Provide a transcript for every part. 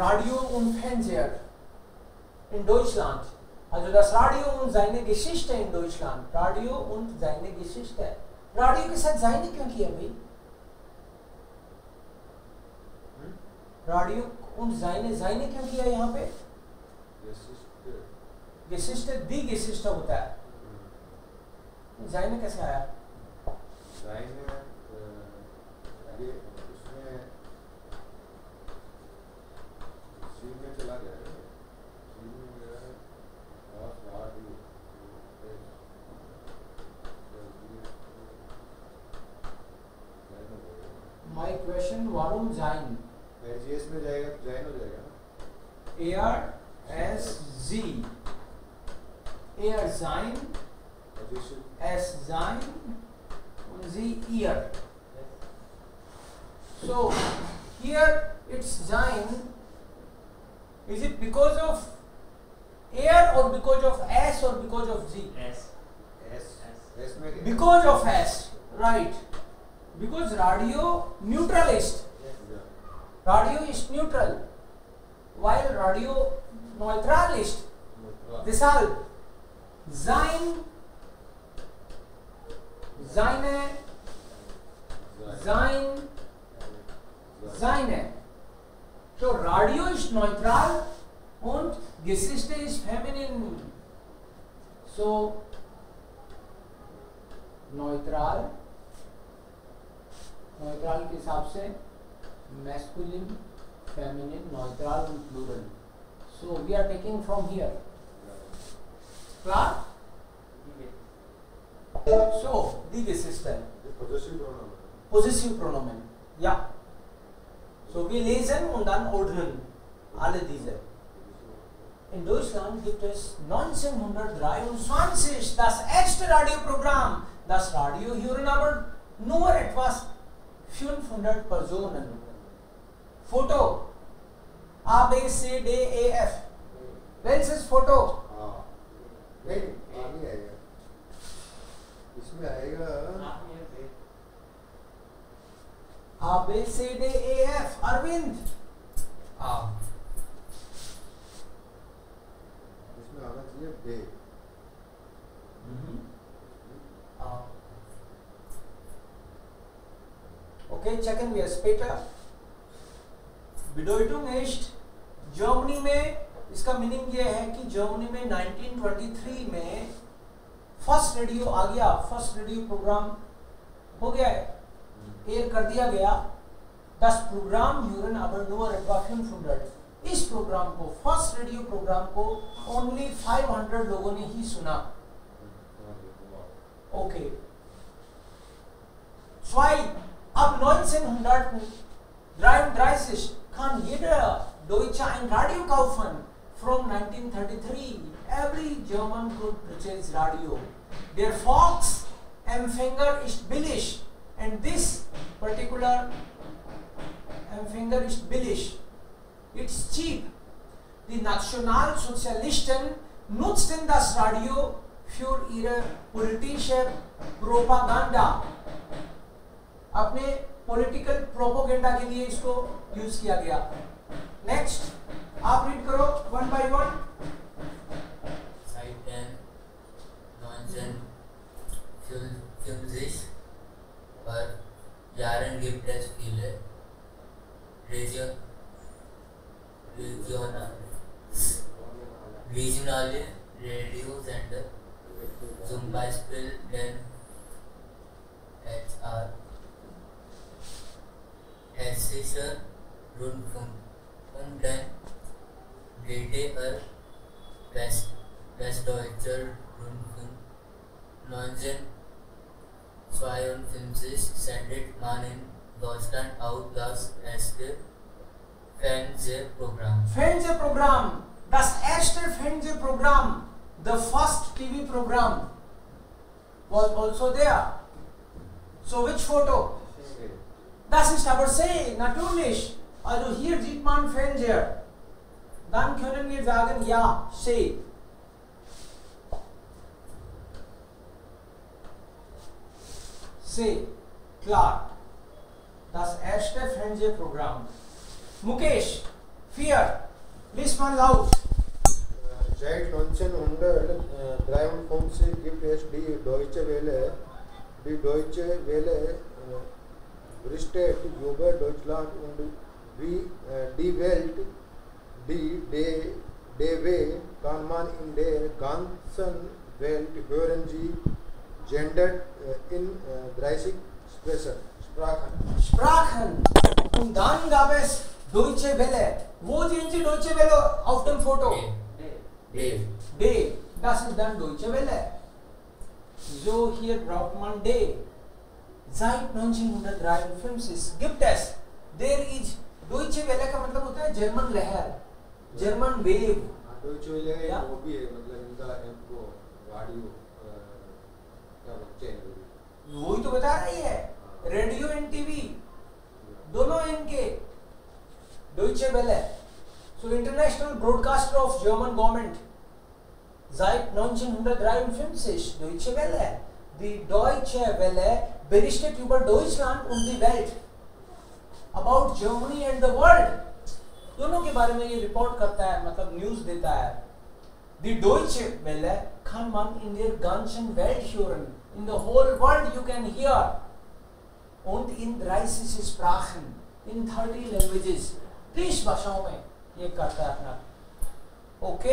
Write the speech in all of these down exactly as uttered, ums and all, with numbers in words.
Radio und Fernseher in Deutschland. Also das Radio und seine Geschichte in Deutschland. Radio und seine Geschichte. Radio के साथ seine क्यों किया भाई? Radio und seine seine क्यों किया यहाँ पे? Geschichte die Geschichte होता है. Seine कैसे आया? Seine ये उसमें चीन में चला गया है. चीन में गया है. और Radio My question, warum sein? G S में जाएगा, जाइन हो जाएगा. A R S Z. A R sein. S sein. Z ear. So here it's sein. Is it because of air or because of S or because of Z? S. S. S. Because of S, right? Because radio neutralist. Radio is neutral, while radio neutralist. Deshalb sein, seine, sein, seine. So radio is neutral and Geschichte is feminine. So neutral, neutral के हिसाब से masculine, feminine, neutral and plural. So we are taking from here. Class? So the Geschichte. Possessive pronomen. Possessive pronomen. Yeah. So wir lesen und dann ordnen. Alle diese. In Deutschland gibt es neunzehnhundertdreiundzwanzig das erste Radioprogramm. Das Radio hören aber nur etwas fünfhundert Personen. Foto A, B, C, D, A, F. Welches Foto? Nein, Army आएगा. इसमें आएगा A, B, C, D, A, F. Arvind. A. इसमें आना चाहिए B. A. Okay, checken wir später. Bedeutung ist Germany में इसका meaning ये है कि जर्मनी में नाइनटीन ट्वेंटी थ्री में फर्स्ट रेडियो आ गया. फर्स्ट रेडियो प्रोग्राम हो गया है. एयर कर दिया गया. दस प्रोग्राम यूरन अबर नोर एडवाफिन फुंडर्ड. इस प्रोग्राम को फर्स्ट रेडियो प्रोग्राम को ओनली पाँच सौ लोगों ने ही सुना. Okay. zwei ab neunzehnhundertdreiunddreißig kann jeder Deutsche ein Radio kaufen. From nineteen thirty-three, every German could purchase radio. Their Volksempfänger ist billig, and this particular Empfänger ist billig. It's cheap. Die Nationalsozialisten nutzten das Radio für ihre politische Propaganda. अपने political propaganda के लिए इसको use किया गया. Next, आप read करो one by one. Seit neunzehnhundertfünfundfünfzig vor Jahren gibt es viele Region, regionale, regionale Radiosender, zum Beispiel den H R, Hessischer Rundfunk und den D D R West, Westdeutscher Rundfunk. neunzehnhundertzweiundfünfzig sendet man in Deutschland auch das erste Fernsehprogramm. Fernsehprogramm! Das erste Fernsehprogramm, the first T V program, was also there. So which photo? Das ist aber sehr natürlich. Also hier sieht man Fernseher. Dann können wir sagen, ja, see. See, klar. Das erste Fernsehprogramm. Mukesh, fear. Please man is out. Seit neunzehnhundertdreiundfünfzig gibt es die Deutsche Welle. Die Deutsche Welle berichtet über Deutschland und wie die Welt, die Welle kann man in der ganzen Welt hören. Sie gendert in dreißig Sprachen. Sprachen. Und dann gab es Deutsche Welle. Wo sehen Sie Deutsche Welle auf dem Foto? Day. Day. Das ist dann Deutsche Welle. So hier braucht man Day. Seit neunzehnhundertdreiundfünfzig gibt es. There is Deutsche Welle का मतलब होता है German लहर, German wave. Deutsche Welle का वो भी है मतलब इनका इनको radio क्या चैनल वो ही तो बता रही है. रेडियो एंड टीवी दोनों इनके Deutsche Welle. So, international broadcaster of German government. Seit neunzehnhundertdreiundfünfzig Deutsche Welle. Die Deutsche Welle berichtet über Deutschland und die Welt. About Germany and the world. दोनों के बारे में ये रिपोर्ट करता है, मतलब न्यूज़ देता है. Die Deutsche Welle kann man in der ganzen Welt hören. In the whole world you can hear. Und in dreißig Sprachen. In thirty languages. तीस भाषाओं में. ये करता है अपना. ओके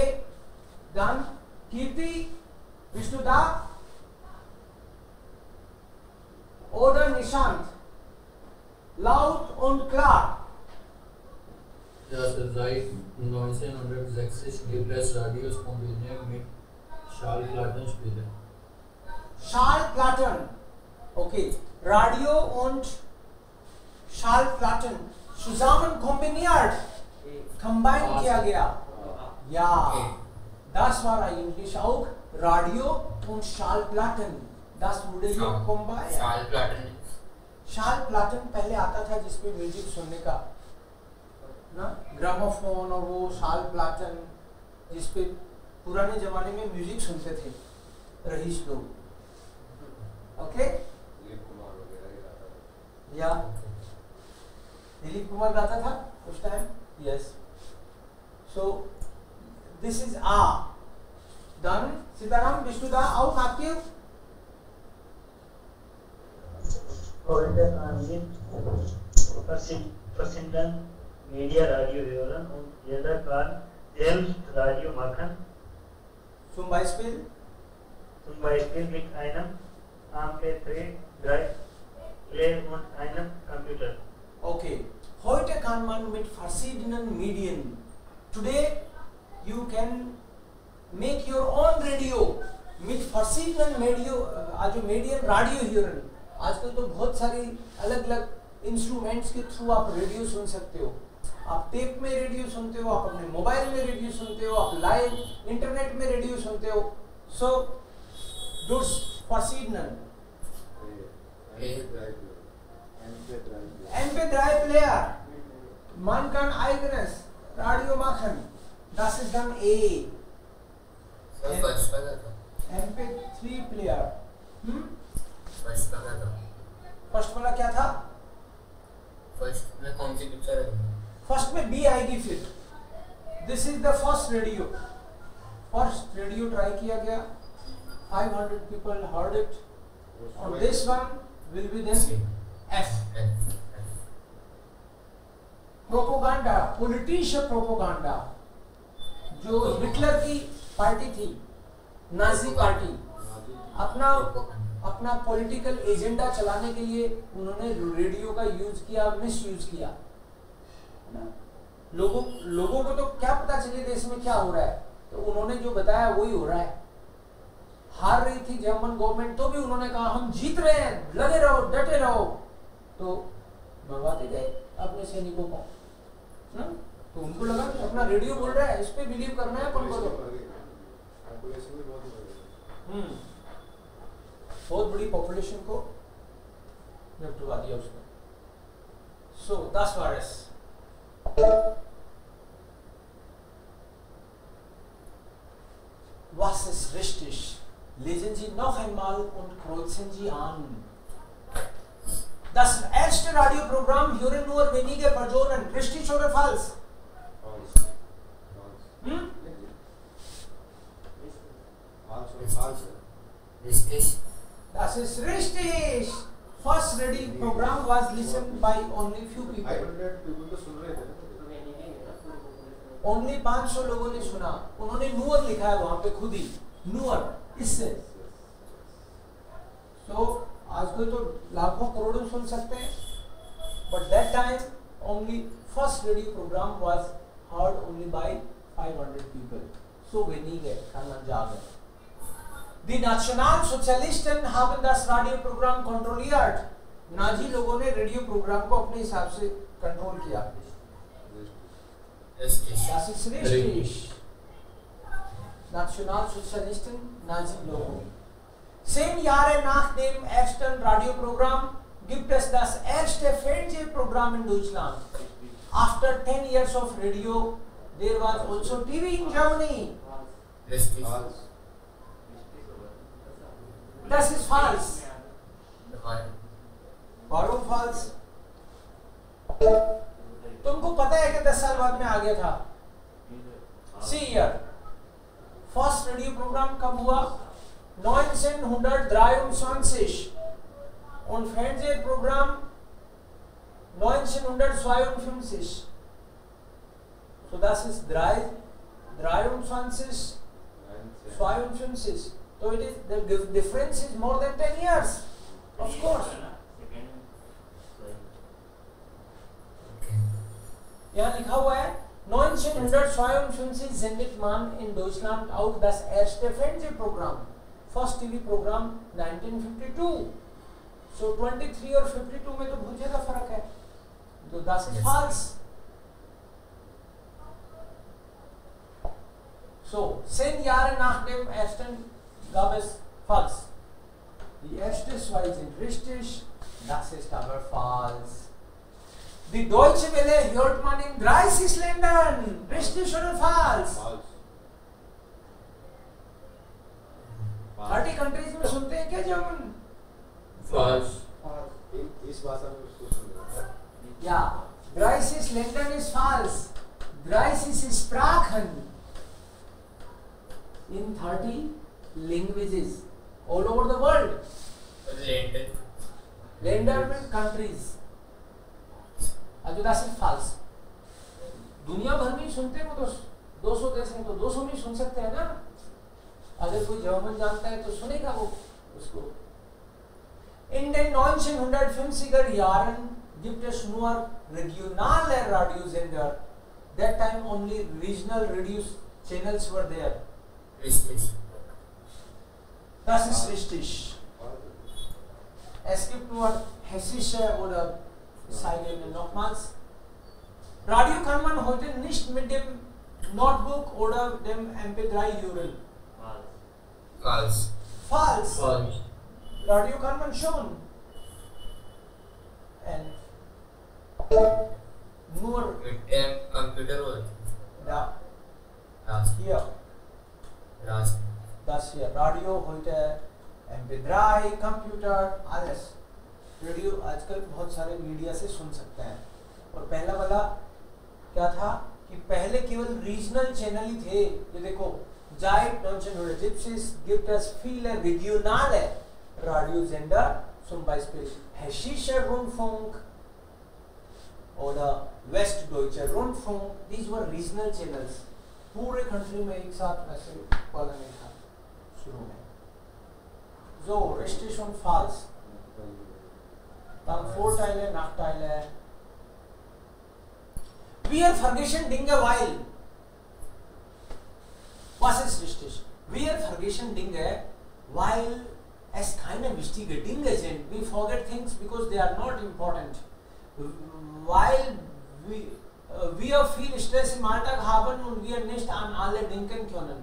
दान कीर्ति विष्णुदा ओडर निशांत लाउट und klar. Seit neunzehnhundertsechzig gibt es Radios und Medien mit Schallplattenspielern. Schallplatten. Okay. Radio und Schallplatten zusammen kombiniert. Combined किया गया या दस बार इंग्लिश आउट रेडियो और शालप्लाटन दस मुद्दे को कंबाइन शालप्लाटन शालप्लाटन पहले आता था जिसपे म्यूजिक सुनने का ना ग्रामोफोन और वो शालप्लाटन जिसपे पुराने जमाने में म्यूजिक सुनते थे रहीश लोग. ओके दिलीप कुमार वगैरह या दिलीप कुमार गाता था उस time. Yes. So this is A. Done. Sitaram, Vishnuda, out active. Presenten media radio hören und jeder kann selbst Radio machen. Zum Beispiel? Zum Beispiel mit einem M P drei Player und einem Computer. Okay. Heute kann man mit verschiedenen Medien. Today you can make your own radio mit verschiedenen Medien, also Medien Radio hören. आजकल तो बहुत सारी अलग-अलग instruments के through आप radio सुन सकते हो. आप tape में radio सुनते हो, आप अपने mobile में radio सुनते हो, आप live internet में radio सुनते हो. So those verschiedenen. M P drei Player. Man kann eigenes Radio machen. Das ist dann A. M P drei Player. Hm? First वाला क्या था? First में कौन सी पिक्चर है? First में B आएगी फिर. This is the first radio. First radio try किया गया. five hundred people heard it. And this one will be then F. Propaganda, politician propaganda, जो हिटलर की पार्टी थी, नाजी पार्टी, अपना अपना पॉलिटिकल एजेंडा चलाने के लिए उन्होंने रेडियो का यूज किया, मिस यूज किया. लोगों लोगों को तो क्या पता चले देश में क्या हो रहा है, तो उन्होंने जो बताया वही हो रहा है. हार रही थी जर्मन गवर्नमेंट तो भी उन्होंने कहा हम जीत रहे हैं, लगे रहो, डटे रहो. तो मरवाते गए अपने सैनिकों को ना, तो उनको लगा कि अपना रेडियो बोल रहा है, इस पे बिलीव करना है. अपन को बहुत बड़ी पॉपुलेशन को निपटवा दिया उसने. सो दस वारस was ist richtig? Lesen Sie noch einmal und kreuzen Sie an. Das erste Radioprogramm hören nur wenige Personen. Richtig oder falsch? also is also. Richtig. Das ist richtig. First reading program was listened by only few people. Only five hundred लोगों ने सुना. उन्होंने नूर लिखा है वहाँ पे खुद ही. नूर इससे. So आज कोई तो लाखों करोड़ों सुन सकते हैं. But that time only first radio program was heard only by five hundred people. So weniger kann man. The Nationalsozialisten haben das Radioprogramm kontrolliert. Nazi लोगों ने रेडियो प्रोग्राम को अपने हिसाब से कंट्रोल किया. Das ist richtig. Nationalsozialisten, Nazi लोगों. Zehn Jahre nach dem ersten Radioprogramm gibt es das erste Fernsehprogramm in Deutschland. After ten years of radio, there was also T V in Germany. Das ist falsch. Warum falsch? तुमको पता है कि दस साल बाद में आ गया था. See here, first radio program कब हुआ? neunzehnhundertdreiundzwanzig. Und Fernsehprogramm neunzehnhundertzweiundfünfzig. So das ist dreiundzwanzig, zweiundfünfzig. So it is, the difference is more than ten years, of course. यहाँ लिखा हुआ है neunzehnhundertzweiundfünfzig sendet man in Deutschland out das erste Fernsehprogramm. First T V program nineteen fifty-two. So twenty-three और fifty-two में तो बहुत ज़्यादा फर्क है. तो das ist falsch. So zehn Jahre nach dem ersten gab es falsch. Die erste zwei sind richtig. Das ist aber falsch. Die Deutsche Welle hört man in dreißig Ländern. Richtig oder falsch? Falsch. Thirty countries में सुनते हैं क्या German? Falsch. इस भाषा में उसको सुनते हैं. या dreißig Ländern ist falsch. dreißig Sprachen. In thirty languages all over the world. Länder. Länder में countries. अजुदासी falsch. दुनिया भर में सुनते हैं वो तो दो सौ देश हैं तो दो सौ में सुन सकते हैं ना? अगर कोई जर्मन जानता है तो सुनेगा वो उसको. In den neunzehnhundertfünfziger Jahren gibt es nur regionale Radiosender. That time only regional radio channels were there. Richtig. Das ist richtig. Es gibt nur hessische oder Saarländer. Nochmals. Radio kann man heute nicht mit dem Notebook oder dem M P drei-Ural. Falsch. Falsch. Falsch. Radio kann man schon. And nur mit dem Computer holen. Ja. Das hier. Das. Das hier. Radio heute, M P drei, Computer, alles. Radio आजकल बहुत सारे media से सुन सकते हैं. और पहला वाला क्या था कि पहले केवल रीजनल चैनल ही थे. ये देखो. Seit neunzehnhundertsiebzig gibt es viele regionale Radiosender, zum Beispiel Hessischer Rundfunk oder Westdeutscher Rundfunk. These were regional channels. पूरे कंट्री में एक साथ वैसे वाला नहीं था शुरू में. So richtig und falsch. Dann Vorteile, Nachteile. Wir vergessen Dinge weil. Was ist richtig? Wir vergessen Dinge, weil es keine wichtigen Dinge sind. We forget things because they are not important. Weil we, uh, wir viel Stress im Alltag haben und wir nicht an alle denken können.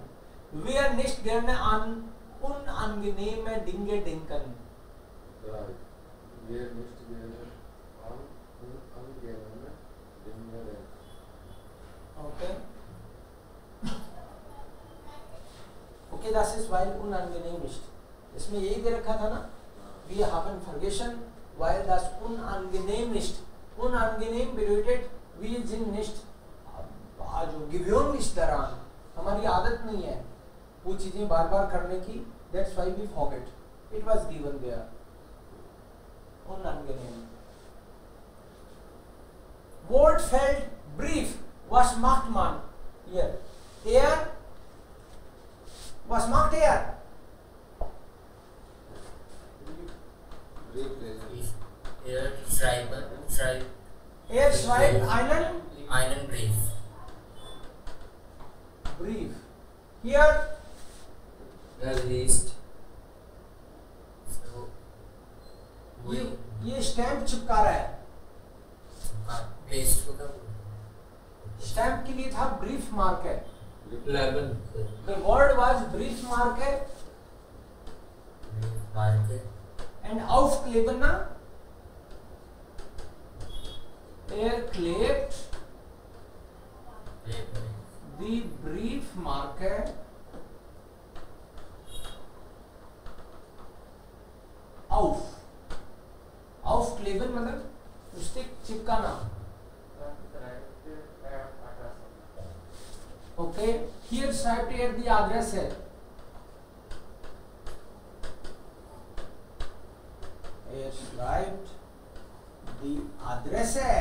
Wir nicht gerne an unangenehme Dinge denken. Ja, wir nicht gerne an unangenehme Dinge denken. Okay. Okay, das ist weil unangenehm ist. इसमें यही दे रखा था ना? Wir haben vergessen, weil das unangenehm ist. Unangenehm bedeutet, wir sind nicht, also gewöhnlich daran. हमारी आदत नहीं है. कुछ चीजें बार बार करने की, that's why we forget. It was given there. Word felt brief was marked man. Here, air was marked air. Air tribe, tribe. Air tribe island. Island brief. Brief. Here. Released. So, ये ये stamp चिपका रहा है. Stamp के लिए था brief mark है. Eleven. The word was brief mark है. Mark है. And auf kleben ना. Er klebt the brief marker auf. Aufkleben मतलब उससे चिपकाना. Okay, here typed here the address है. Here typed the address है.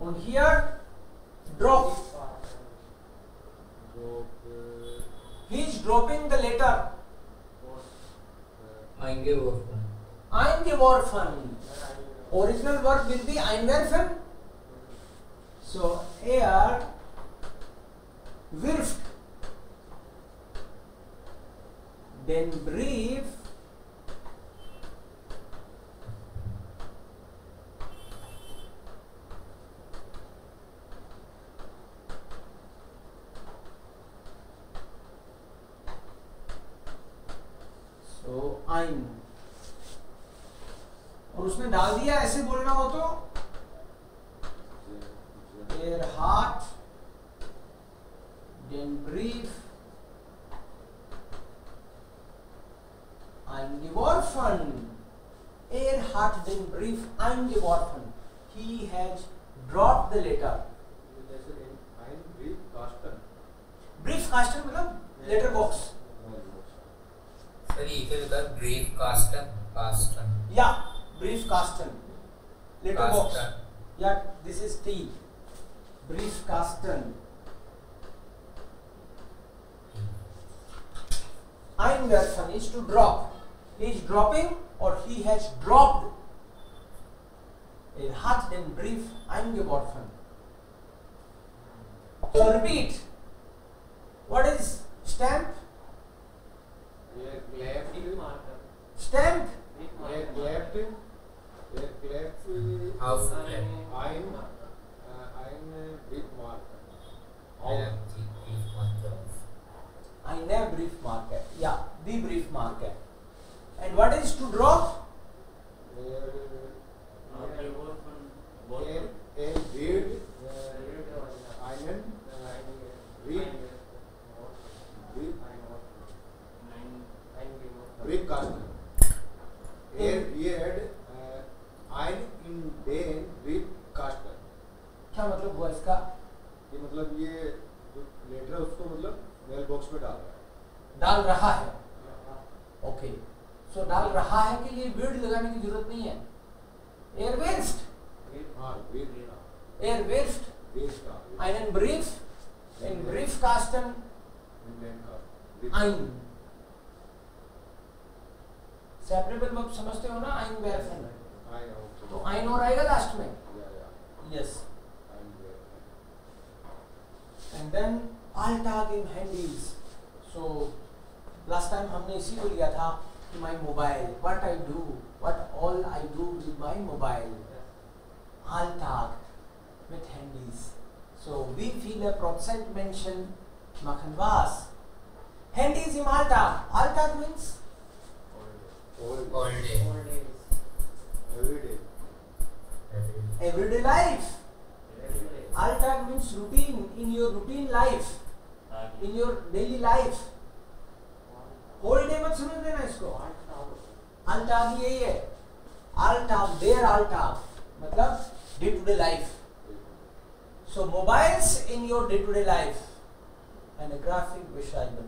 And here drop. He is dropping the letter. Eingeworfen. Eingeworfen. Original word will be einwerfen. So er wirft den Brief और उसमें डाल दिया. ऐसे बोलना हो तो er hat den Brief eingeworfen. Er hat den Brief eingeworfen. He has dropped the letter. Brief caster मतलब letter box. Sorry, इधर उधर brief caster, caster. Yeah, brief caster, letter box. Yeah, this is T. Brief caster. Einwerfen is to drop. He is dropping, or he has dropped. Er hat den Brief eingeworfen. So repeat. What is stamp? Stamp. House. I'm. I'm a brief marker. I'm a brief marker. Yeah, the brief marker. And what is to drop? क्या मतलब हुआ इसका? ये मतलब ये letter उसको मतलब mail box में डाल रहा है. डाल रहा है. ओके. सो डाल रहा है के लिए बिल्ड लगाने की जरूरत नहीं है. एयरवेस्ट. हाँ बिल्ड. एयरवेस्ट. बेस्ट. आयन ब्रीफ. इन ब्रीफ कास्टन. आयन. सेपरेबल वर्ब समझते हो ना? आयन वेरफन. तो आयन और आएगा लास्ट में. Yes. And then Alltag in handies. So last time हमने इसी को लिया था कि my mobile, what I do, what all I do with my mobile. Alltag with handies. So we feel a prominent mention machen was. Handies im Alltag. Alltag means all day, all day, all day. Every day, everyday life. Alltag means routine, in your routine life, in your daily life. Whole day मत समझ लेना इसको. Alltag यही है. Alltag, their alltag मतलब day to day life. So mobiles in your day to day life. and a graphic recycle.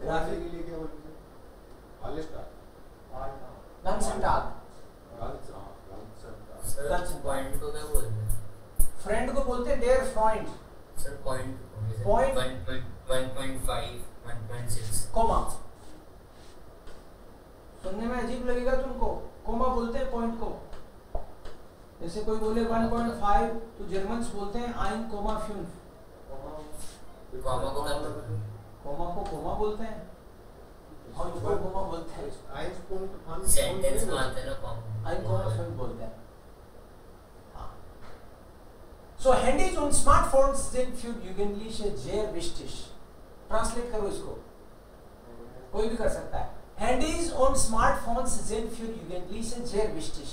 Graphic Alista. Gansental. Gansental. Friend को बोलते हैं dear friend. Sir point. Point. One point one point five one point six. Comma. सुनने में अजीब लगेगा तुमको. Comma बोलते हैं point को. जैसे कोई बोले one point five तो जर्मन्स बोलते हैं ein Komma fünf. कोमा को कोमा को कोमा बोलते हैं और इसको कोमा बोलते हैं ein Punkt fünf सेंटेंस मानते हैं कोमा ein Komma fünf बोलते हैं. So Handy on smartphones sind für Jugendliche sehr wichtig. Translate करो इसको, कोई भी कर सकता है. Handys on smartphones sind für Jugendliche sehr wichtig.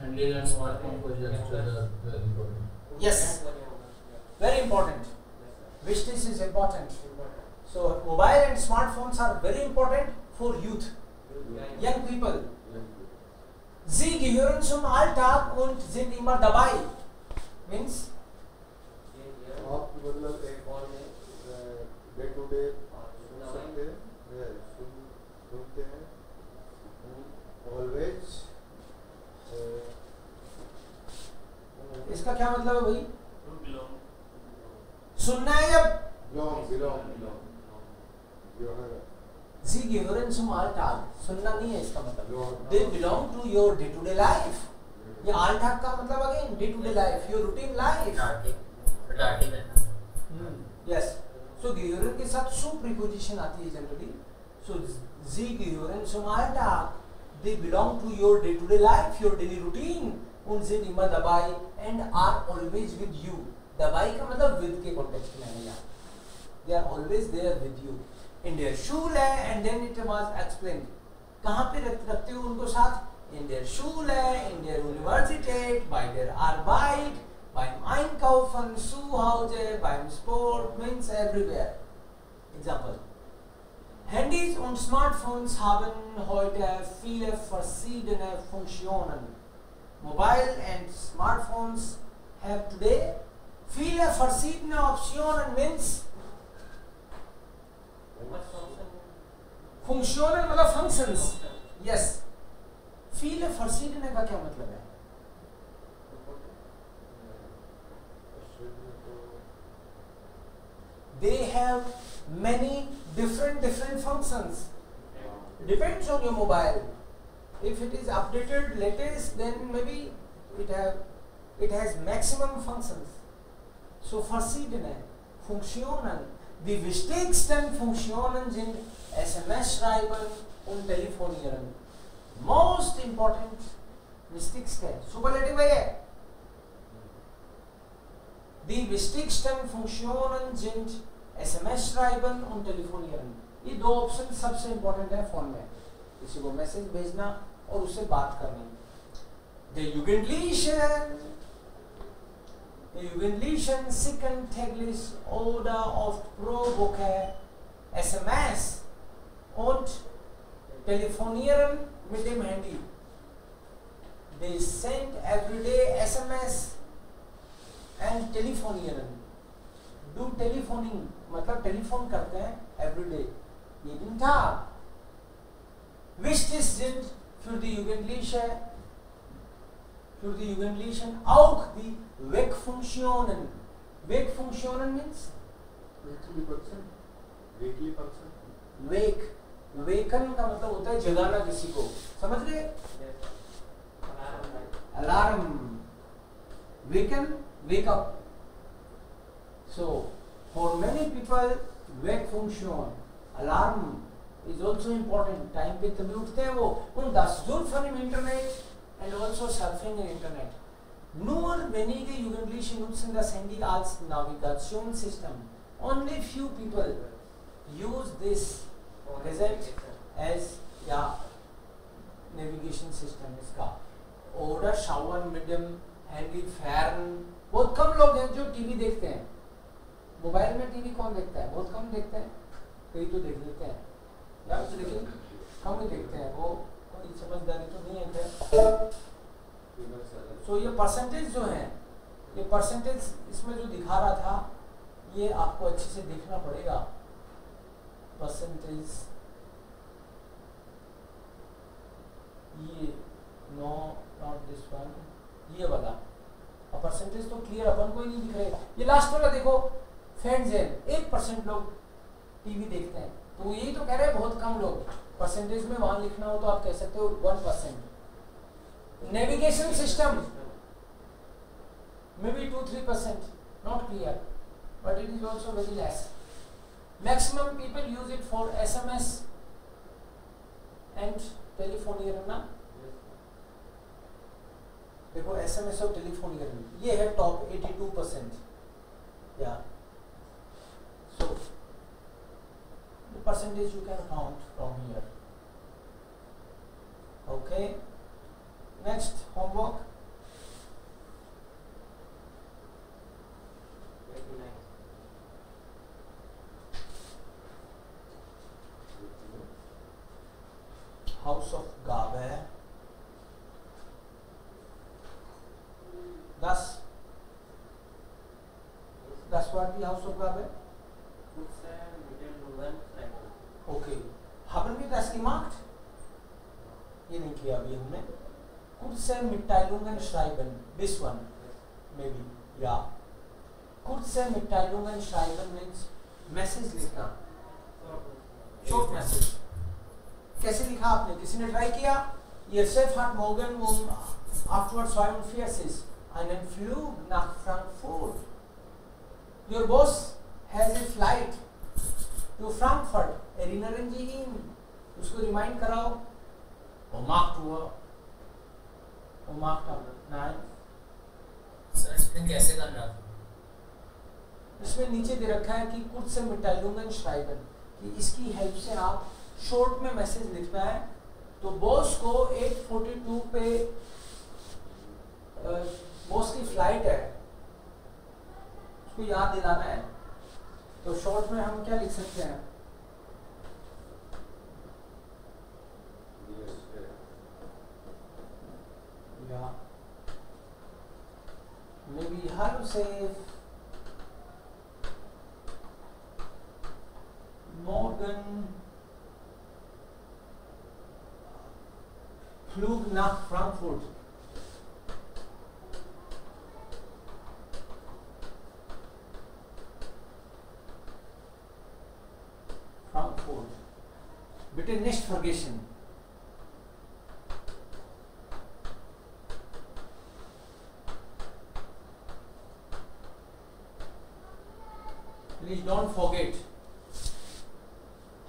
Handys on smartphone को just very important. Yes, very important. Wichtig is important. So mobile and smartphones are very important for youth, young people. Sie gehören zum Alltag und sind immer dabei. Means? इसका क्या मतलब है भाई? सुनना है या? Sie gehören zum Alltag. सुनना नहीं है इसका मतलब. They belong to your day-to-day life. ये alltag का मतलब again day-to-day life, your routine life. Yes. So gehören के साथ सु preposition आती है generally. So sie gehören zum Alltag. They belong to your day-to-day life, your daily routine. उनसे निम्न दबाई and are always with you. दबाई का मतलब with के context में है यार. They are always there with you. In their shoe and then it was explained. कहाँ पे रखते हो उनको साथ? In their shoe, in their universität, by their Arbeit, beim Einkaufen, zu Hause, beim Sport, means everywhere. Example. Handys und Smartphones haben heute viele verschiedene Funktionen. Mobile and Smartphones have today viele verschiedene Optionen, means फंक्शनल मतलब फंक्शंस. Yes, फील फर्सीडने का क्या मतलब है? They have many different different functions depends on your mobile. If it is updated latest then may be it have it has maximum functions. So फर्सीडने फंक्शनल. Die wichtigsten Funktionen sind S M S schreiben und telefonieren. Most important, wichtigste. Superlative bhai hai. Die wichtigsten Funktionen sind S M S schreiben und telefonieren. ये दो option सबसे important है phone में. किसी को message भेजना और उससे बात करनी. Der Jugendliche Jugendlichen schicken täglich oder oft pro Woche S M S und telefonieren mit dem Handy. They send every day S M S and telefonieren. Do telefoning, मतलब telephone करते हैं every day, jeden Tag. Wichtig sind für die Jugendlichen für die Jugendlichen auch die Wegfunktionen. Wegfunktionen means? Weekly function. Weekly function. Wake. Waken का मतलब होता है जगाना किसी को. समझ गए? Alarm. Waken, wake up. So for many people, wake function, alarm is also important. Time पे तभी उठते हैं वो. उन दस्तूर फनी internet and also surfing in internet. Nur wenige Jugendliche nutzen das Handy als Navigationssystem. Only few people use this result as yeah, navigation system. इसका और शावन मीडियम हैंडी फैरन. बहुत कम लोग हैं जो टीवी देखते हैं. मोबाइल में टीवी कौन देखता है? बहुत कम देखते हैं. कई तो देख लेते हैं यार, लेकिन कम देखते हैं. वो समझदारी तो नहीं है. सो ये परसेंटेज जो है, ये परसेंटेज इसमें जो दिखा रहा था ये आपको अच्छे से देखना पड़ेगा। परसेंटेज ये नो नॉट दिस वन, ये वाला और परसेंटेज तो क्लियर अपन को ही नहीं दिख रहे। ये लास्ट वाला देखो फ्रेंड्स, एक परसेंट लोग टीवी देखते हैं, तो यही तो कह रहे हैं बहुत कम लोग। परसेंटेज में वहां लिखना हो तो आप कह सकते हो one percent. Navigation system may be two three percent, not clear but it is also very less. Maximum people use it for s m s and telephone. ना देखो एस एम एस और टेलीफोन ये है top eighty two percent. या so the percentage you can count from here. Okay, next homework house of Gabe. that's that's what the house of Gabe. Okay, हमने भी दस की मार्क्स ये नहीं किया अभी हमने। कुछ से मिटाइलुंगन श्राइबन दिस वन मे बी, या कुछ से मिटाइलुंगन श्राइबन मींस मैसेज लिखना, शॉर्ट मैसेज। कैसे लिखा आपने, किसी ने ट्राई किया? योसेफ हैट मोर्गन वुम आफ्टरवर्ड्स वाइन फियर्सिस एंड फ्लू nach Frankfurt. Your boss has a flight to Frankfurt एरिनरंजीन। उसको रिमाइंड कराओ और मार्क हुआ और मार्क आउट नाइन। सर इसमें कैसे करना, इसमें नीचे दे रखा है कि कुछ से मिटाइलुंगन श्राइबन, कि इसकी हेल्प से आप शॉर्ट में मैसेज लिखना है। तो बॉस को एट फोर्टी टू पे बॉस की फ्लाइट है, उसको याद दिलाना है। तो शॉर्ट में हम क्या लिख सकते हैं? या मे बी हर से मॉर्गन फ्लूग नाक Frankfurt. Bitte nicht vergessen. Please don't forget.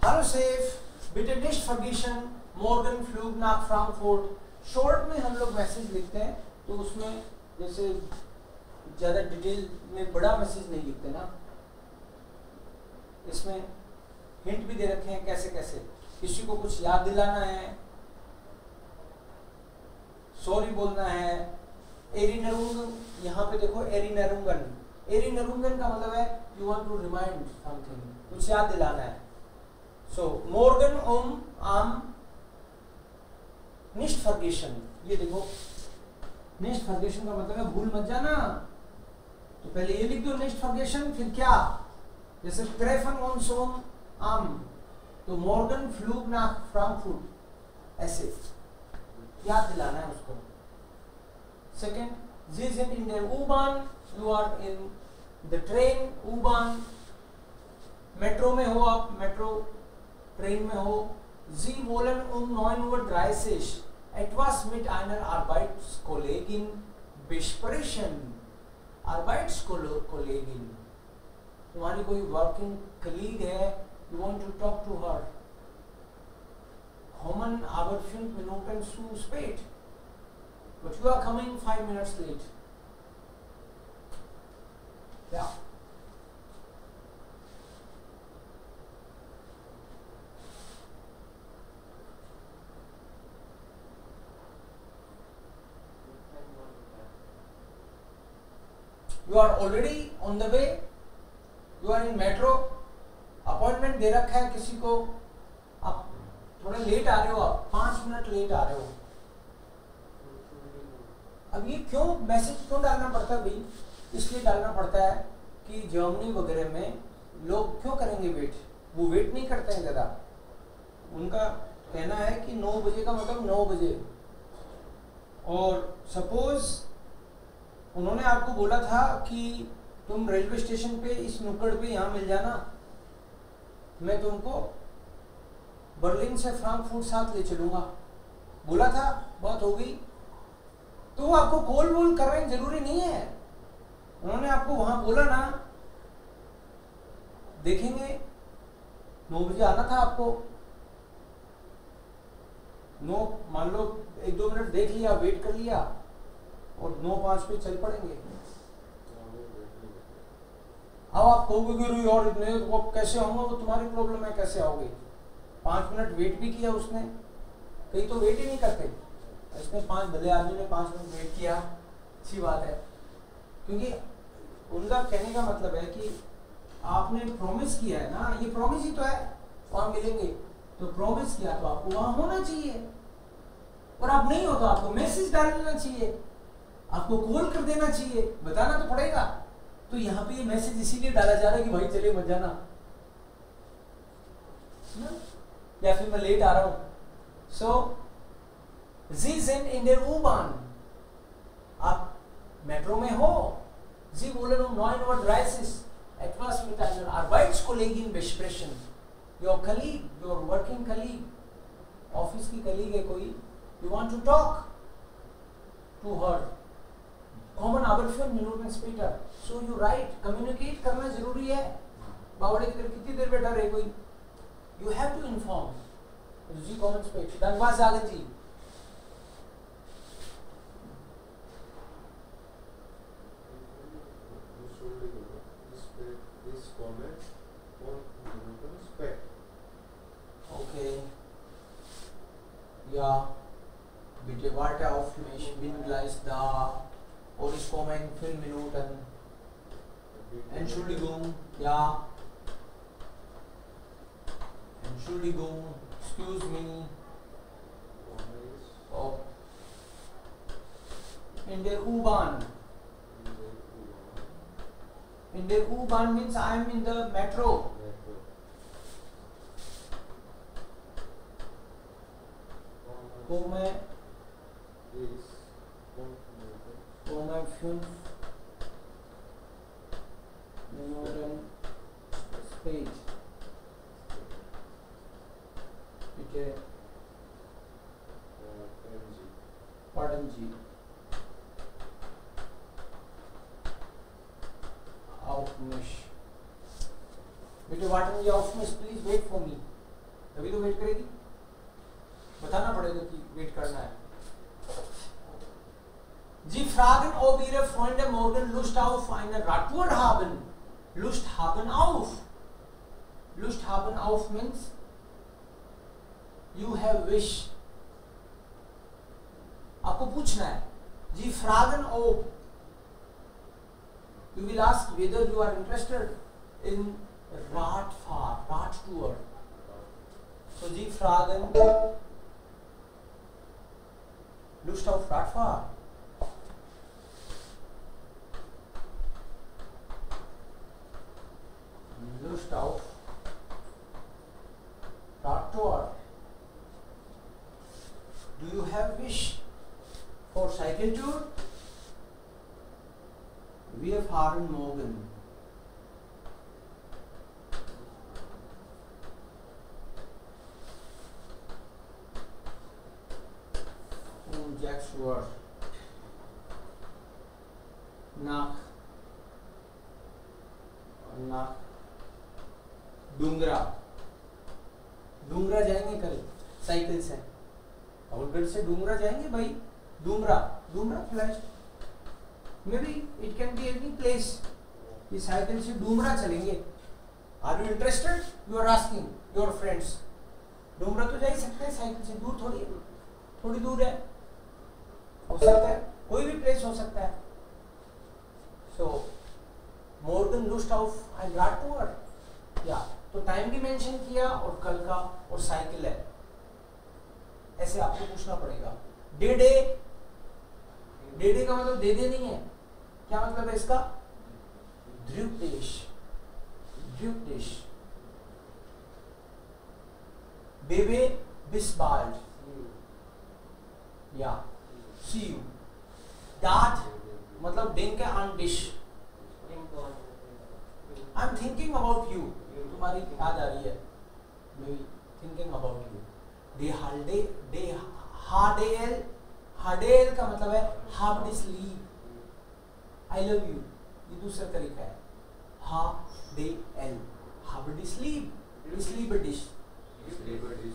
Hallo Safe, bitte nicht vergessen. Morgen Flug nach Frankfurt. Short में हम लोग मैसेज लिखते हैं, तो उसमें जैसे ज़्यादा डिटेल में बड़ा मैसेज नहीं लिखते ना। इसमें हिंट भी दे रखे हैं कैसे कैसे, किसी को कुछ याद दिलाना है, सॉरी बोलना है। एरिनरुंगन, यहाँ पे देखो एरिनरुंगन, एरिनरुंगन का मतलब है you want to remind something, कुछ याद दिलाना है। सो मॉर्गन ओम आम निष्ठ फर्गेशन, ये देखो निष्ठ फर्गेशन का मतलब है भूल मत जाना। तो पहले ये लिख दो निष्ठ फर्गेशन, फिर क्या जैसे ट्रेफन ओम सोम आम, तो मॉर्गन फ्लूग नाक फ्रैंकफर्ट ऐसे याद दिलाना है उसको। सेकंड, जी इज इन द उबान, you are in the train. उबान मेट्रो में हो आप, मेट्रो ट्रेन में हो। जी वोलन um neun Uhr dreißig etwas mit einer Arbeitskollegin besprechen. Arbeitskollegin तुम्हारी कोई वर्किंग कलीग है, you want to talk to her. Kommen aber fünf Minuten zu spät, but you are coming five minutes late. Yeah. You are already on the way. You are in metro. Appointment दे रखा है किसी को, आप थोड़ा late आ रहे हो, आप पांच मिनट लेट आ रहे हो। अब ये क्यों मैसेज क्यों डालना पड़ता है भाई? इसलिए डालना पड़ता है कि जर्मनी वगैरह में लोग क्यों करेंगे वेट, वो वेट नहीं करते हैं ज़्यादा। उनका कहना है कि नौ बजे का मतलब नौ बजे, और सपोज उन्होंने आपको बोला था कि तुम रेलवे स्टेशन पे इस नुक्कड़ पे यहाँ मिल जाना, मैं तुमको बर्लिन से फ्रैंकफर्ट साथ ले चलूँगा, बोला था, बात हो गई। तो वो आपको कॉल बोल कर रहे हैं जरूरी नहीं है, उन्होंने आपको वहाँ बोला ना, देखेंगे नौ बजे आना था आपको, नौ मान लो एक दो मिनट देख लिया, वेट कर लिया और नौ पाँच पे चल पड़ेंगे। अब आप कहोगे गुरु और इतने वो कैसे होंगे, वो तुम्हारी प्रॉब्लम है, कैसे आओगे? पाँच मिनट वेट भी किया उसने, कहीं तो वेट ही नहीं करते, इसमें पाँच भले आदमी ने पाँच मिनट वेट किया, अच्छी बात है। क्योंकि उनका कहने का मतलब है कि आपने प्रॉमिस किया है ना, ये प्रॉमिस ही तो है, वहाँ मिलेंगे तो प्रॉमिस किया तो आपको वहाँ होना चाहिए, और आप नहीं हो तो आपको मैसेज डाल देना चाहिए, आपको कॉल कर देना चाहिए, बताना तो पड़ेगा। तो यहाँ पे ये मैसेज इसीलिए डाला जा रहा है कि भाई चले मत जाना ना? या फिर मैं लेट आ रहा हूँ। सो जी सेंड इन देर उबान, आप मेट्रो में हो, जी बोलन um neun Uhr dreißig etwas mit einer Arbeitskollegin besprechen, your colleague, your working colleague, office की कलीग है कोई, you want to talk to her, common aber für Minuten später, so you write, communicate करना जरूरी है, बावड़े की तरफ कितनी देर बैठा रहे कोई, you have to inform, ji common später, Dhanbad Sagar ji, ja bitte warte auf mich, bin gleich da, und ich komme in fünf Minuten, Entschuldigung, ja Entschuldigung, excuse me, oh. in der U-Bahn, in der U-Bahn means I am in the metro, komme komme fünf Minuten spät, bitte pardon Sie, auf mich, bitte warten Sie auf mich, please wait for me, तभी तो wait करेगी, बताना पड़ेगा कि wait करना है। जी फ्रागन ob ihre Freunde morgen Lust auf eine Radtour haben, Lust haben auf, Lust haben auf means you have wish, आपको पूछना है। जी फ्रागन ob, you will ask whether you are interested in Radfahrt, Radtour, so ji फ्रागन Lust auf Radfahren. Lust auf Radtour. Do you have wish for cycle tour? Wir fahren morgen. Jacksburg nach nach Doongra, Doongra जाएंगे कल cycle से, आउटगढ़ से डूंगरा जाएंगे भाई, डूंगरा डूंगरा फ्लैश may be it can be any place, ये साइकिल से डूंगरा चलेंगे, are you interested, you are asking your friends, डूंगरा तो जा ही सकते हैं, साइकिल से दूर थोड़ी थोड़ी दूर है, हो सकता है कोई भी प्लेस हो सकता है। सो मोर्गन लुस्ट ऑफ आई राटोर, या तो टाइम भी मेंशन किया और कल का और साइकिल है, ऐसे आपको पूछना पड़ेगा। डे डे दे दे का मतलब दे दे नहीं है, क्या मतलब है इसका? द्रुपदेश, द्रुपदेश, बेबे बिस बाल्ड या सी यू, दात मतलब दिन के आन डिश, I am thinking about you, तुम्हारी याद आ रही है, मे थिंकिंग अबाउट यू, दे हाल्डे दे हाडेल, हाडेल का मतलब है हाफ द स्लीप, आई लव यू, ये दूसरा तरीका है, हा दे एल हाफ द स्लीप, स्लीप डिश, स्लीप डिश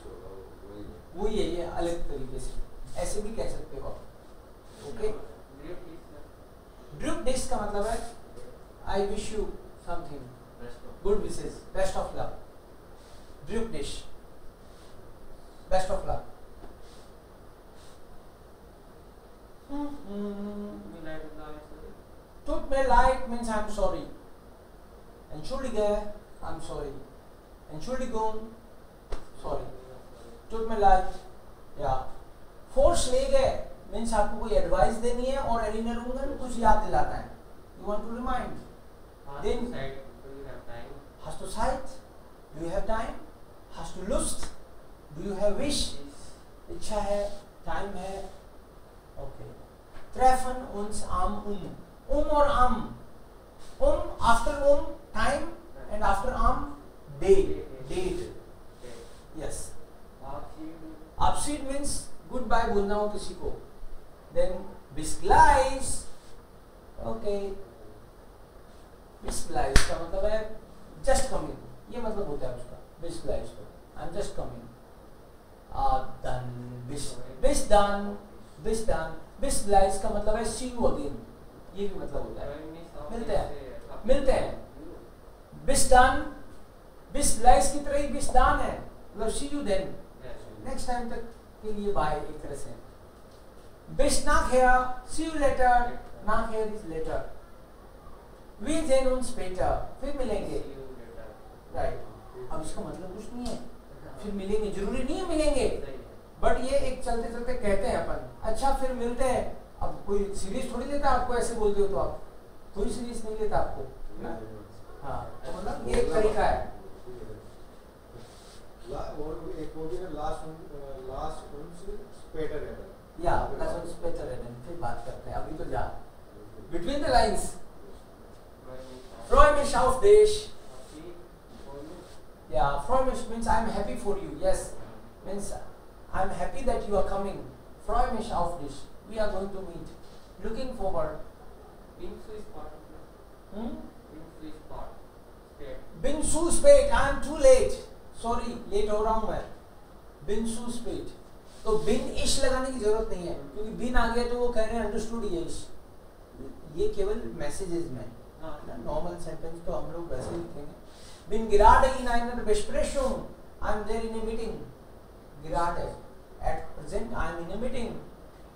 वो ये ये अलग तरीके से ऐसे भी कह सकते हो, ओके। ड्रिप डिश का मतलब है I wish you something good wishes, best of luck, ड्रिप डिश best of luck. Tut mir leid means I'm sorry. Entschuldige, I'm sorry. Entschuldigung, sorry. Tut mir leid, yeah. Vorschläge means आपको कोई advice देनी है और एडिनर होंगे तो कुछ याद दिलाना है. You want to remind. Then hast du Zeit? Do you have time? Hast du Lust? Do you have wish? इच्छा है, time है. Okay. Treffen uns am um. Um or am. Um after um time and after am day. Date. Yes. Abschied means goodbye बोलना हो किसी को. Then bis gleich. Okay. Bis gleich का मतलब है just coming. ये मतलब होता है उसका. Bis gleich. I'm just coming. Ah dann bis bis dann. Bis dann, bis gleich का मतलब है see you again, ये भी मतलब होता है मिलते हैं मिलते हैं, bis dann, bis gleich की तरह ही bis dann है मतलब see you then, next time तक के लिए bye एक तरह से, bis nachher, see you later, nachher is later, wir sehen uns später, फिर मिलेंगे, right, अब इसका मतलब कुछ नहीं है, फिर मिलेंगे जरूरी नहीं है मिलेंगे, बट ये एक चलते चलते कहते हैं अपन, अच्छा फिर मिलते हैं, अब कोई सीरीज थोड़ी लेता आपको ऐसे बोलते हो तो आप, कोई सीरीज नहीं लेता आपको, ना? हाँ, तो मतलब ये एक तरीका है। और एक बोलते हैं लास्ट लास्ट उन्स पेटर है। या लास्ट उन्स पेटर है ना, फिर बात करते हैं, अभी तो जा। Between the lines, Freue mich auf dich. Yeah, Freue mich means I'm happy for you. Yes, means I'm happy that you are coming. Freue mich auf dich. We are going to meet. Looking forward. Bin zu spät. Hmm? Bin zu spät. Bin zu spät. I'm too late. Sorry, late हो रहा हूँ मैं. Bin zu spät. तो bin ish लगाने की जरूरत नहीं है, क्योंकि bin आ गया तो वो कह रहे हैं understood ये ish. ये केवल messages में. हाँ ना normal sentence तो हम लोग वैसे लिखेंगे. Bin gerade in einer Besprechung. I'm there in a meeting. Gerade at present I am in a meeting.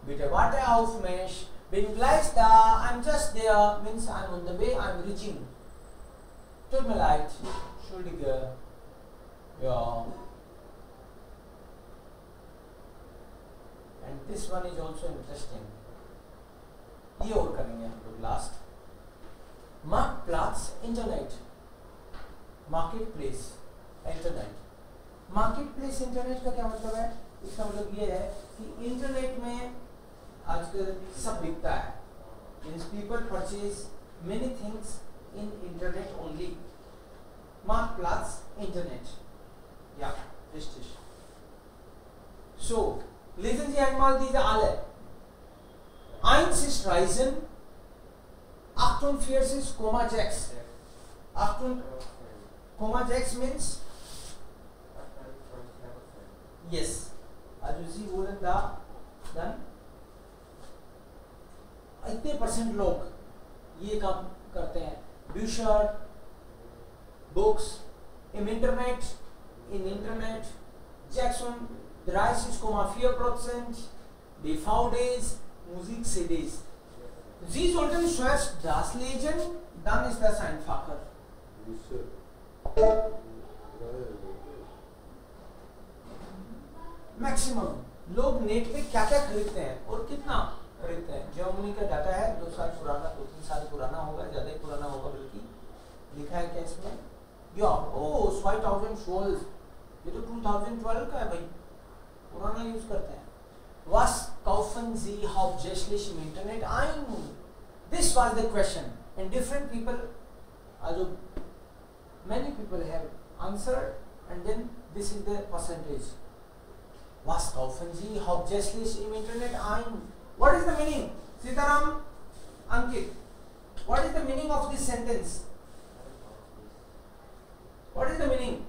Bitte warte auf mich. Bin gleich da. I'm just there. Means I'm on the way. I'm reaching. Tut mir leid. Entschuldige. Yeah. And this one is also interesting. ये और करेंगे हम लोग last. Marktplatz Internet. Marketplace Internet. Market place internet का क्या मतलब है? इसका मतलब ये है कि इंटरनेट में आजकल सब बिकता है, means people purchase many things in internet only, मार्कप्लाट्स इंटरनेट या richtig. So lesen Sie einmal diese alle. Eins ist Ryzen achtundvierzig Komma sechs. achtundvierzig Komma sechs means yes. Also Sie wurden da dann इतने percent लोग ये काम करते हैं, ब्यूशर books इन internet इन internet जैक्सन dreißig Komma vier Prozent D V Ds Musik-C Ds. Sie sollten zuerst das lesen, dann ist das einfacher. Maximum लोग net पे क्या क्या खरीदते हैं और कितना प्रिंट है। जर्मनी का डाटा है, दो साल पुराना, दो तीन साल पुराना होगा, ज़्यादा ही पुराना होगा बल्कि। लिखा है क्या इसमें? या ओ फाइव थाउजेंड सोल्स, ये तो टू थाउजेंड ट्वेल्व का है भाई, पुराना यूज करते हैं। Was kaufen Sie hauptsächlich im Internet ein? This was the question, and different people, also many people have answered, and then this is the percentage. Was kaufen Sie hauptsächlich im Internet ein? What is the meaning? Sitaram, Ankit, what is the meaning of this sentence? What is the meaning?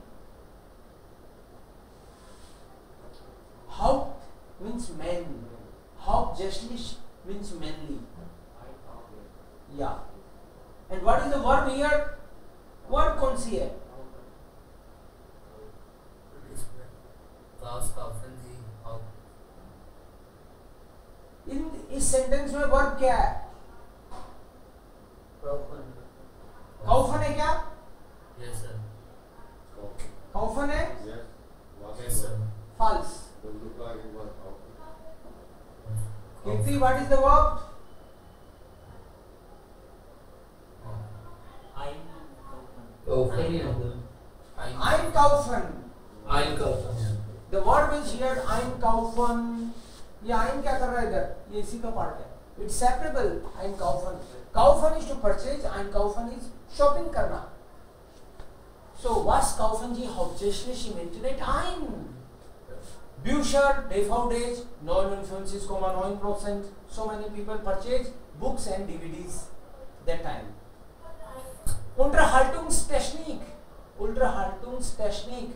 How means men. Hauptsächlich means manly. Yeah. And what is the verb here? Verb कौन सी है? इन इस sentence में verb क्या है? Kaufen है क्या? Yes sir. Kaufen है? Yes sir. False. Kirti, what is the verb? I'm kaufen. I'm kaufen. I'm kaufen. The verb is here. I'm kaufen. ये I'm क्या कर रहा है इधर? ये इसी का part है. It's separable. I'm kaufen. Kaufen is to purchase. I'm kaufen is shopping करना. So was kaufen ji hauptsächlich im Internet ein? Bücher, Day-for-Days, nine point nine percent. So many people purchased books and D V Ds that time. Unterhaltungstechnik. Unterhaltungstechnik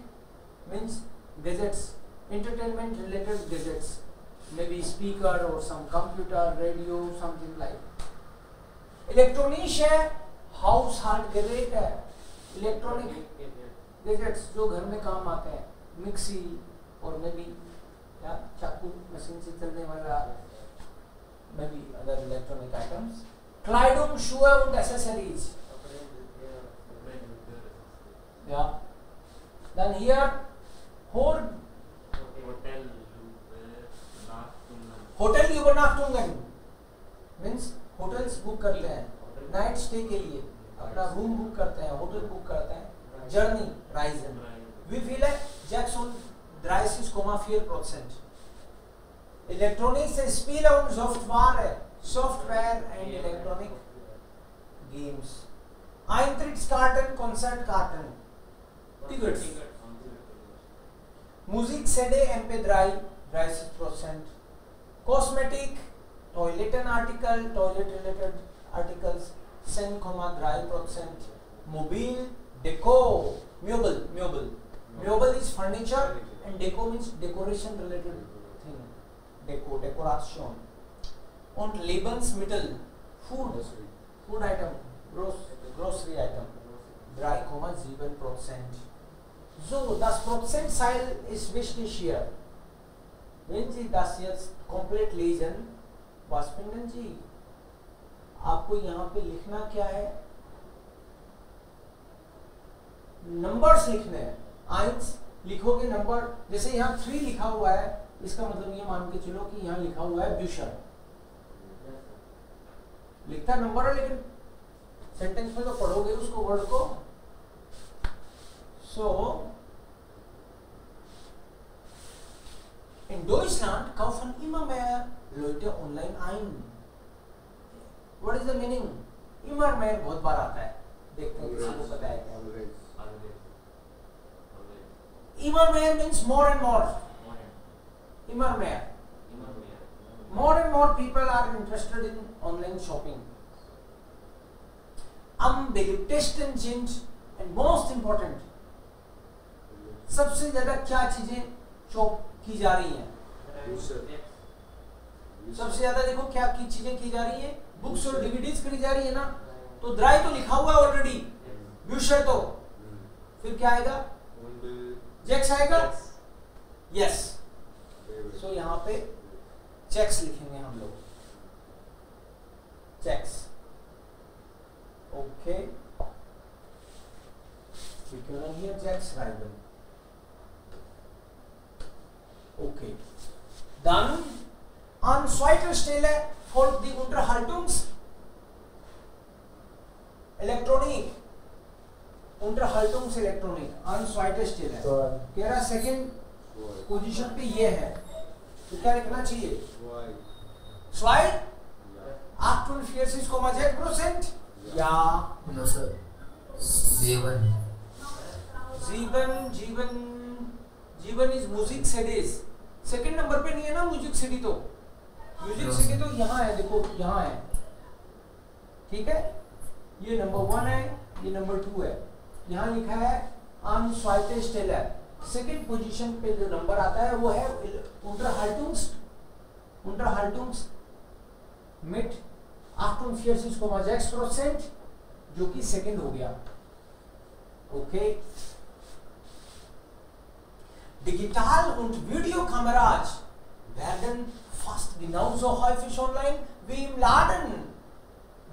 means gadgets, entertainment related gadgets. Maybe speaker or some computer, radio, something like. Electronics है, household gadget है, electronic gadgets जो घर में काम आते हैं, mixie और मे be या चाकू मशीन से चलने वाला may be other electronic items. क्लाइडम शू एंड एक्सेसरीज या देन हियर होर होटल होटल यूबरनाख्तुंगन मींस होटल्स बुक करते हैं नाइट स्टे के लिए, अपना रूम बुक करते हैं, होटल बुक करते हैं। जर्नी राइजन वी फील है जैक्सन thirty-six point four percent. Electronics is Spiele und Software, Software and Electronic Games. Eintrittskarten, Konzertkarten, Tickets. Music C D, M P three, thirty-six percent. Cosmetic, Toilet and Article, Toilet related articles, ten point three percent. Mobile, Deco, Meuble, Meuble. Meuble is furniture and deco means decoration related thing. Deco, decoration. And Lebensmittel, food, food item, gross, grocery item. Drei Komma sieben Prozent. So das Prozentzahl ist wichtig hier. Wenn Sie das jetzt komplett lesen, was finden Sie? आपको यहाँ पे लिखना क्या है? Numbers लिखने हैं. Ions लिखोगे number, जैसे यहाँ थ्री लिखा हुआ है, इसका मतलब ये मान के चलो कि यहाँ लिखा हुआ है ब्यूशर। लिखता नंबर है लेकिन सेंटेंस में तो पढ़ोगे उसको, वर्ड को। सो इन डॉयचलैंड kaufen immer mehr Leute online ein. What is the meaning? immer mehr बहुत बार आता है, देखते हैं किसी को पता है क्या? Immer mehr means more and more. Immer mehr. More and more people are interested in online shopping. Am beliebtesten sind and most important. सबसे ज़्यादा क्या चीजें शॉप की जा रही हैं? सबसे ज़्यादा देखो क्या की चीजें की जा रही हैं? बुक्स और डीवीडीज खरीदी जा रही है ना? तो ड्राई तो लिखा हुआ है ऑलरेडी, ब्यूशर तो, फिर क्या आएगा? चेक्स आएगा? यस। सो यहाँ पे चेक्स लिखेंगे हम लोग। चेक्स। ओके। लिखना ही है चेक्स राइडर। ओके। दान आन स्वाइटर स्टेल है von die Unterhaltungs Elektronik, Unterhaltungselektronik an zweiter Stelle है. तेरा सेकंड पोजीशन पे ये है, तो क्या लिखना चाहिए? Zwei achtundvierzig Komma sechs Prozent? Ja. No sir. Sieben. Sieben, sieben, sieben is music C Ds. Second number पे नहीं है ना music C D तो. Music no. C D तो यहाँ है, देखो यहाँ है. ठीक है? ये number one है, ये number two है. यहाँ लिखा है an zweite Stelle. Second position पे जो number आता है वो है Unterhaltungs Unterhaltungs mit achtundvierzig Komma sechs Prozent, जो कि सेकंड हो गया. Okay. Digital und Videokameras werden fast genauso häufig online wie im Laden.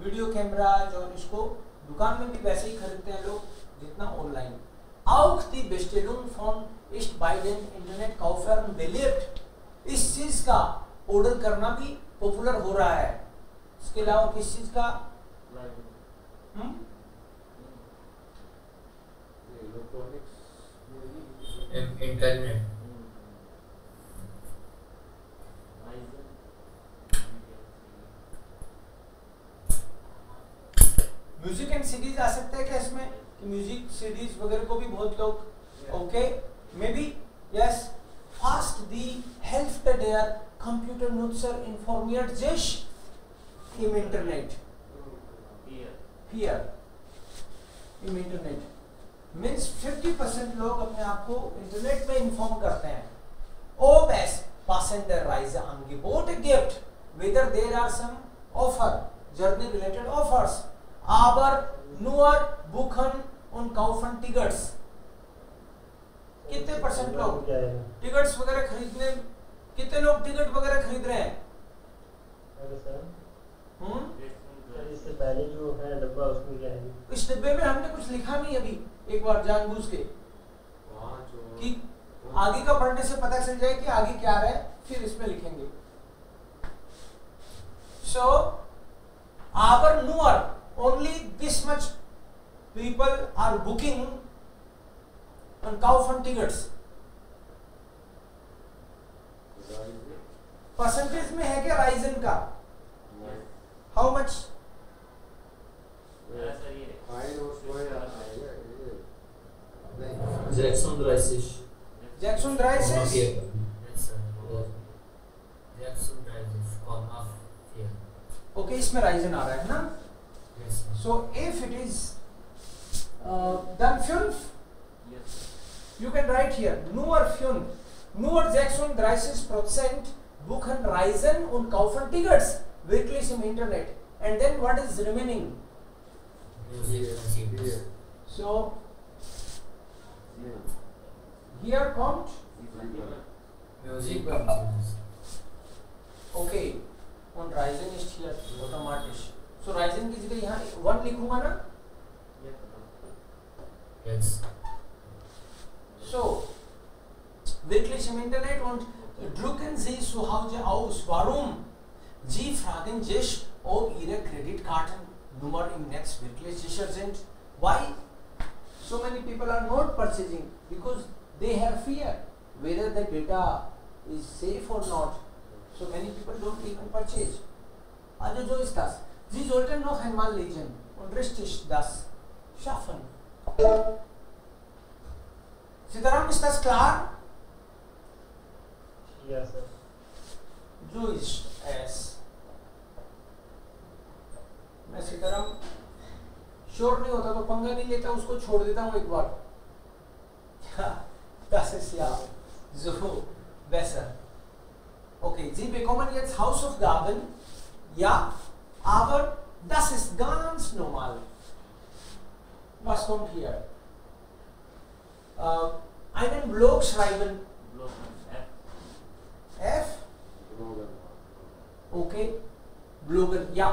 Video camera जो इसको दुकान में भी वैसे ही खरीदते हैं लोग जितना online. auch die Bestellung von ist bei den Internetkäufern beliebt. इस चीज का ऑर्डर करना भी पॉपुलर हो रहा है. इसके अलावा किस चीज का हम electronics internet music and CDs आ सकता है क्या इसमें कि म्यूजिक सीडीज वगैरह को भी बहुत लोग. Okay may be yes. Fast die Hälfte der Computernutzer informiert sich im Internet. Here. Here. Im Internet. Means fifty percent लोग अपने आप को इंटरनेट में इन्फॉर्म करते हैं. Ob es passende Reiseangebote gibt, whether there are some offer, journey related offers, aber nur buchen und kaufen Tickets. कितने percent लोग tickets वगैरह खरीदने, कितने लोग टिकट वगैरह खरीद रहे हैं? अरे सर हम्म सर इससे पहले जो है डब्बा उसमें क्या है? इस डब्बे में हमने कुछ लिखा नहीं अभी, एक बार जानबूझ के वहां जो कि आगे का पढ़ने से पता चल जाए कि आगे क्या आ रहा है, फिर इसमें लिखेंगे. सो आवर नुअर only this much people are booking and kaufen tickets. Percentage में है क्या राइजन का? How much? जैक्सन राइसिस जैक्सन राइसिस जैक्सन राइसिस कॉम ऑफ हियर. ओके इसमें राइजन आ रहा है ना. So if it is done फ्यूल्फ you can write here nur fünf nur sechsunddreißig Prozent buchen reisen und kaufen tickets wirklich im internet and then what is remaining so here kommt music. Okay und reisen ist hier automatisch so reisen ki jagah yahan one likhunga na. Yes. So, wirklich im Internet und drucken Sie zu Hause aus. Warum? Sie fragen sich, ob Ihre Kreditkartennummer im Netz wirklich sicher sind. Why? So many people are not purchasing because they have fear whether the data is safe or not. So many people don't even purchase. Also so ist das. Sie sollten noch einmal lesen und richtig das schaffen. Sitaram, ist das klar? Ja, Sir. So ist es. मैं Sitaram sure नहीं होता तो पंगा नहीं लेता, उसको छोड़ देता हूँ एक बार. Das ist ja so besser. Okay, Sie bekommen jetzt Hausaufgaben. Ja, aber das ist ganz normal. Was kommt hier? Uh, einen Blog schreiben. F. Okay. Bloggen. Yeah.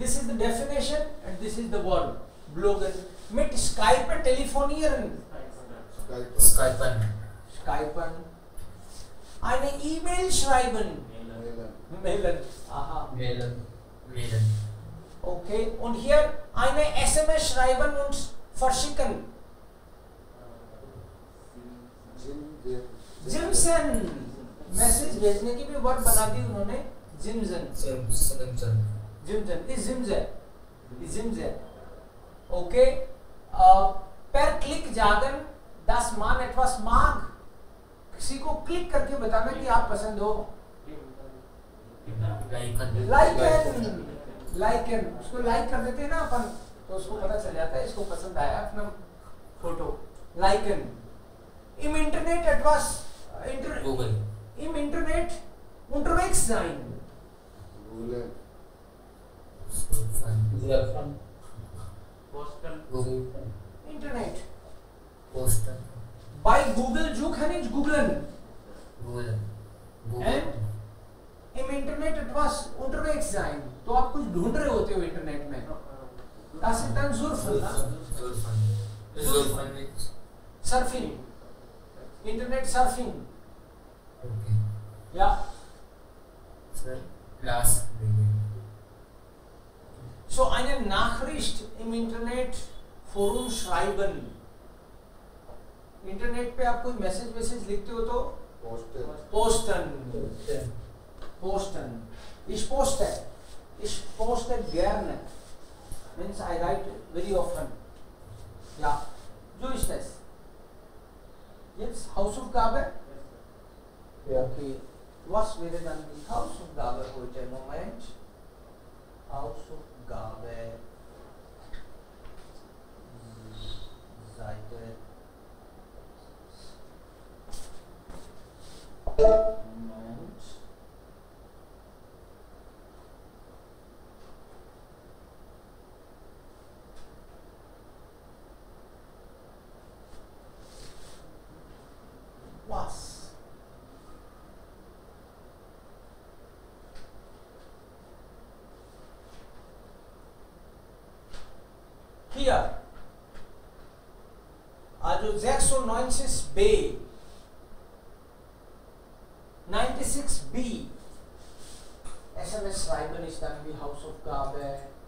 This is the definition and this is the word. Bloggen. Mit Skype telefonieren. Skype. Skype. Skype. Eine E-Mail schreiben. Melan. Aha. Melan. Melan. Okay. Und hier eine S M S schreiben und verschicken. Jimson. Message भेजने की भी word बना दी उन्होंने. Jimson. Jimson. Jimson. Is Jimson. Is Jimson. Okay. Per click जागन das Mann etwas mag. किसी को click करके बताना कि आप पसंद हो. लाइकन लाइकन उसको लाइक कर देते हैं ना अपन तो उसको पता चल जाता है इसको पसंद आया अपना फोटो लाइकन इम इंटरनेट एटवास इंटर गूगल इम इंटरनेट unterwegs sein गूगल पोस्टल गूगल इंटरनेट पोस्टल बाय गूगल जो खाने गूगलन गूगल गूगल इम इंटरनेट एटवास unterwegs sein तो आप कुछ ढूंढ रहे होते हो इंटरनेट में das ist dann surfen surfen surfing internet surfing okay yeah sir class so eine Nachricht im Internet Forum schreiben internet पे आप कोई मैसेज मैसेज लिखते हो तो posten posten Posten. Ich poste. Ich poste gerne. Means I write very often. Ja. So ist das. Jetzt Hausaufgabe? Ja. Okay. Was wäre dann die Hausaufgabe heute? Moment. Hausaufgabe. Seite. Hier, also sechsundneunzig b, neunundsechzig b, S M S schreiben ist dann die Hausaufgabe.